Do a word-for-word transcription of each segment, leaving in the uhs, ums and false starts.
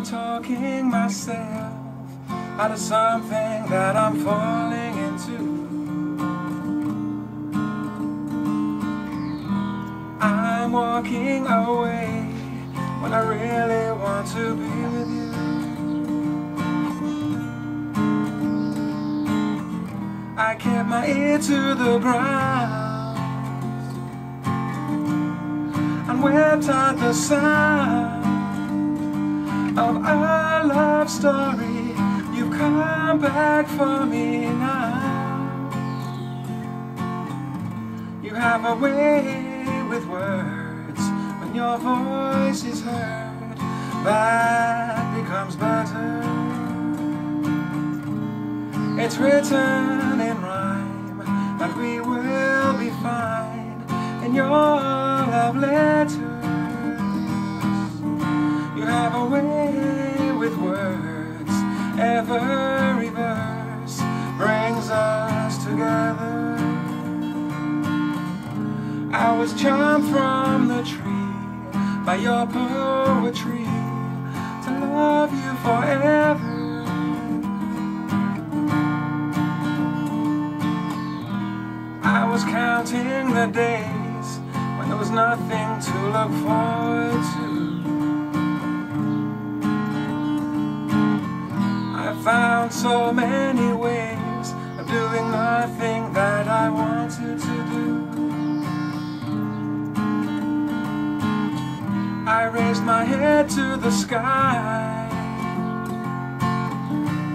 I'm talking myself out of something that I'm falling into. I'm walking away when I really want to be with you. I kept my ear to the ground and wept at the sound of our love story. You've come back for me now. You have a way with words. When your voice is heard, that becomes better. It's written in rhyme that we will be fine in your love letters. You have a way with words. Every verse brings us together. I was charmed from the tree by your poetry to love you forever. I was counting the days when there was nothing to look forward to. I found so many ways of doing nothing that I wanted to do. I raised my head to the sky,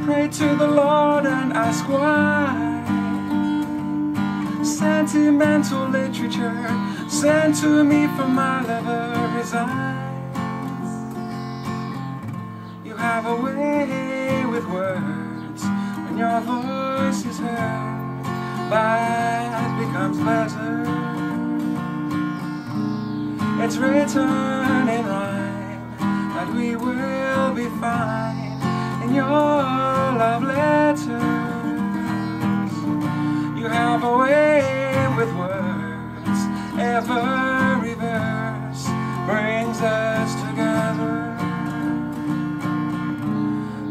prayed to the Lord and asked why. Sentimental literature sent to me from my lover resides. You have a way with words. When your voice is heard, that becomes better. It's written in rhyme that we will be fine in your love letter. You have a way with words. Every verse brings us together.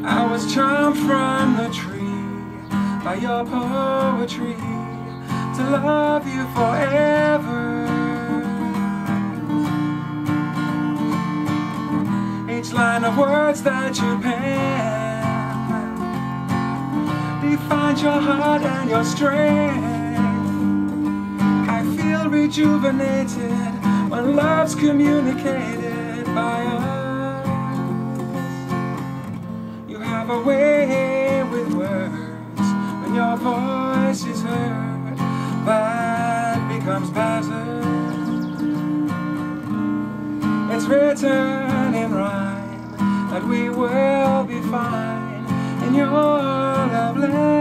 I was charmed from the tree by your poetry to love you forever. Each line of words that you pen defines your heart and your strength. I feel rejuvenated when love's communicated by us. You have a way with words. When your voice is heard, that becomes better. It's written in rhyme that we will be fine in your love letter.